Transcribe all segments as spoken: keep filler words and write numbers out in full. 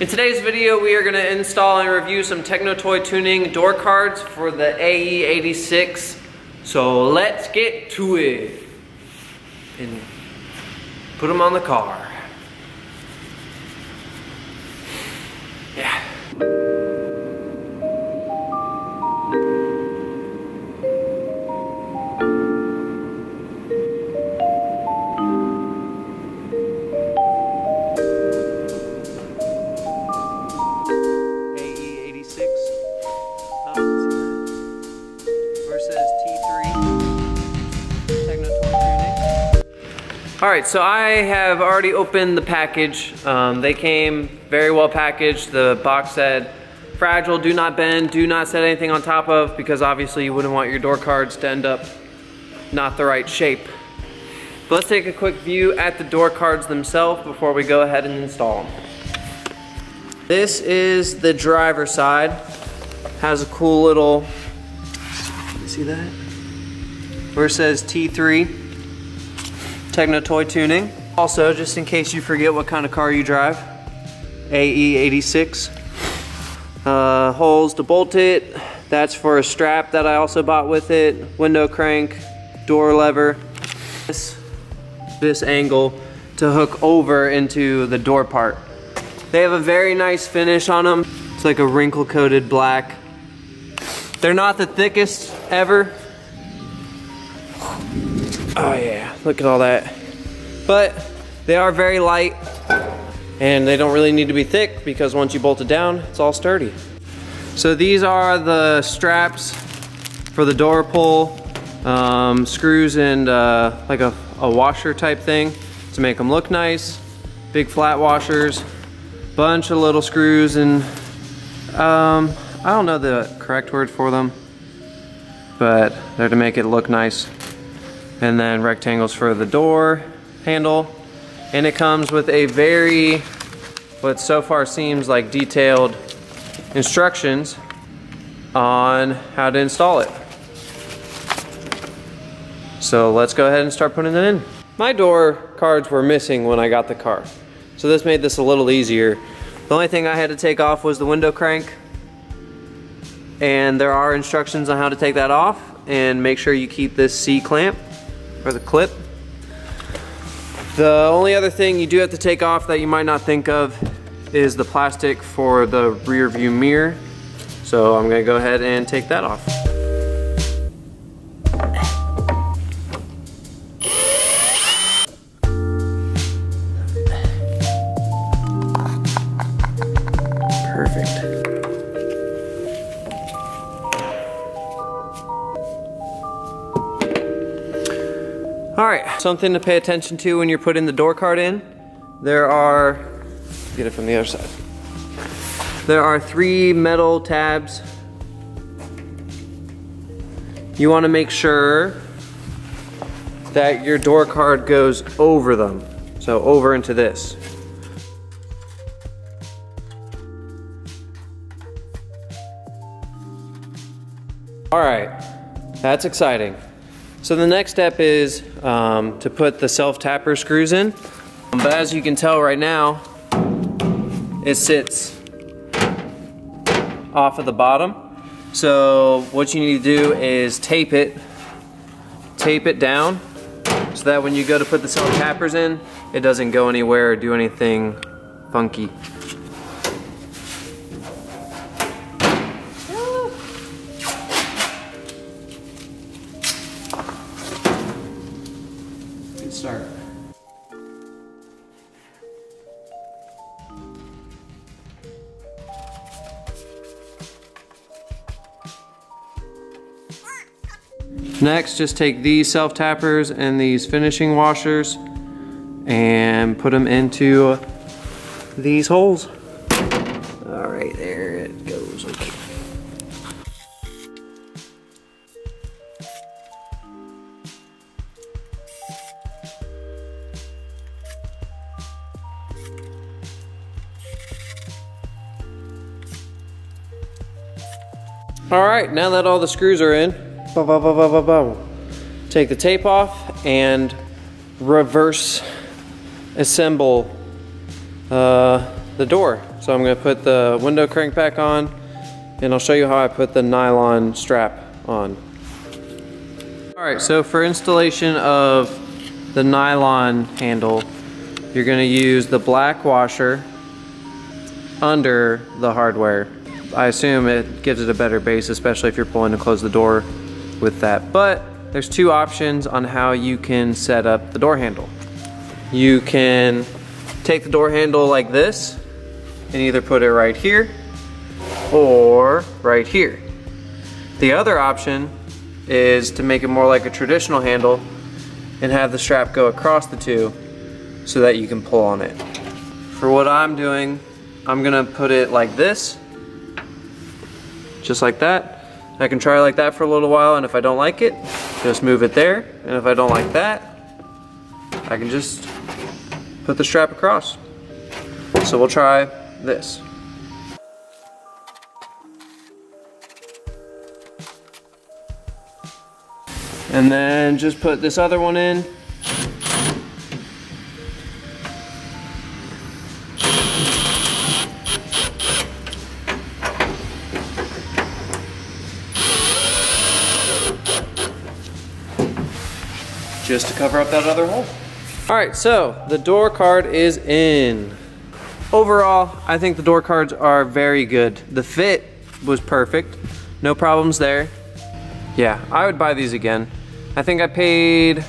In today's video, we are going to install and review some Techno Toy Tuning door cards for the A E eighty-six. So let's get to it and put them on the car. Yeah. Alright, so I have already opened the package. Um, they came very well packaged. The box said, fragile, do not bend, do not set anything on top of, because obviously you wouldn't want your door cards to end up not the right shape. But let's take a quick view at the door cards themselves before we go ahead and install them. This is the driver's side. Has a cool little, you see that? Where it says T three. Techno Toy Tuning. Also, just in case you forget what kind of car you drive, A E eighty-six. Uh, holes to bolt it. That's for a strap that I also bought with it. Window crank, door lever. This, this angle to hook over into the door part. They have a very nice finish on them. It's like a wrinkle-coated black. They're not the thickest ever. Oh yeah, look at all that. But they are very light and they don't really need to be thick because once you bolt it down, it's all sturdy. So these are the straps for the door pull, um, screws and uh, like a, a washer type thing to make them look nice. Big flat washers, bunch of little screws and um, I don't know the correct word for them, but they're to make it look nice. And then rectangles for the door handle. And it comes with a very, what so far seems like detailed instructions on how to install it. So let's go ahead and start putting it in. My door cards were missing when I got the car. So this made this a little easier. The only thing I had to take off was the window crank. And there are instructions on how to take that off and make sure you keep this C clamp. Or the clip. The only other thing you do have to take off that you might not think of is the plastic for the rear view mirror. So I'm gonna go ahead and take that off. Alright, something to pay attention to when you're putting the door card in. There are, get it from the other side. There are three metal tabs. You want to make sure that your door card goes over them. So over into this. Alright, that's exciting. So the next step is um, to put the self-tapper screws in. But as you can tell right now, it sits off of the bottom. So what you need to do is tape it, tape it down so that when you go to put the self-tappers in, it doesn't go anywhere or do anything funky. Start. Next, just take these self-tappers and these finishing washers and put them into these holes. All right, there it goes. Okay. All right, now that all the screws are in, bah, bah, bah, bah, bah, bah. Take the tape off and reverse assemble uh, the door. So I'm gonna put the window crank back on and I'll show you how I put the nylon strap on. All right, so for installation of the nylon handle, you're gonna use the black washer under the hardware. I assume it gives it a better base, especially if you're pulling to close the door with that. But there's two options on how you can set up the door handle. You can take the door handle like this and either put it right here or right here. The other option is to make it more like a traditional handle and have the strap go across the two so that you can pull on it. For what I'm doing, I'm gonna put it like this, just like that. I can try like that for a little while, and if I don't like it, just move it there. And if I don't like that, I can just put the strap across. So we'll try this. And then just put this other one in. Just to cover up that other hole. All right, so the door card is in. Overall, I think the door cards are very good. The fit was perfect, no problems there. Yeah, I would buy these again. I think I paid, I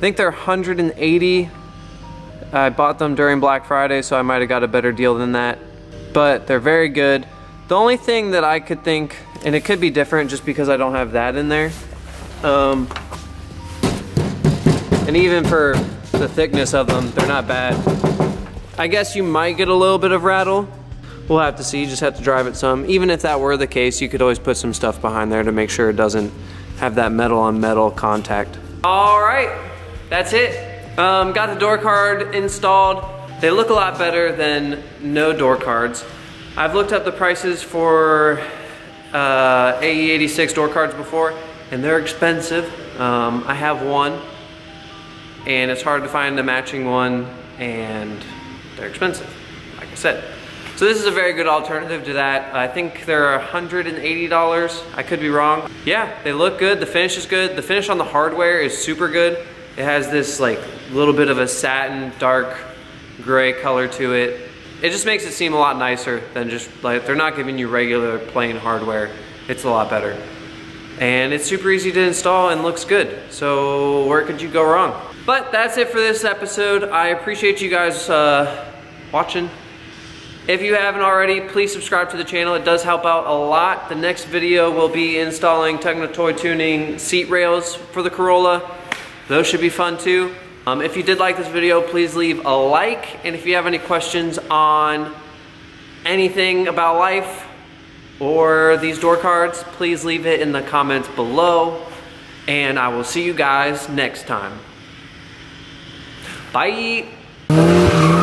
think they're one hundred eighty. I bought them during Black Friday, so I might've got a better deal than that, but they're very good. The only thing that I could think, and it could be different just because I don't have that in there, um, and even for the thickness of them, they're not bad. I guess you might get a little bit of rattle. We'll have to see, you just have to drive it some. Even if that were the case, you could always put some stuff behind there to make sure it doesn't have that metal on metal contact. All right, that's it. Um, got the door card installed. They look a lot better than no door cards. I've looked up the prices for uh, A E eighty-six door cards before, and they're expensive. Um, I have one, and it's hard to find a matching one, and they're expensive, like I said. So this is a very good alternative to that. I think they're one hundred eighty dollars, I could be wrong. Yeah, they look good, the finish is good. The finish on the hardware is super good. It has this like little bit of a satin, dark gray color to it. It just makes it seem a lot nicer than just like, they're not giving you regular plain hardware. It's a lot better. And it's super easy to install and looks good. So where could you go wrong? But that's it for this episode. I appreciate you guys uh, watching. If you haven't already, please subscribe to the channel. It does help out a lot. The next video will be installing Techno Toy Tuning seat rails for the Corolla. Those should be fun too. Um, if you did like this video, please leave a like. And if you have any questions on anything about life or these door cards, please leave it in the comments below. And I will see you guys next time. Bye.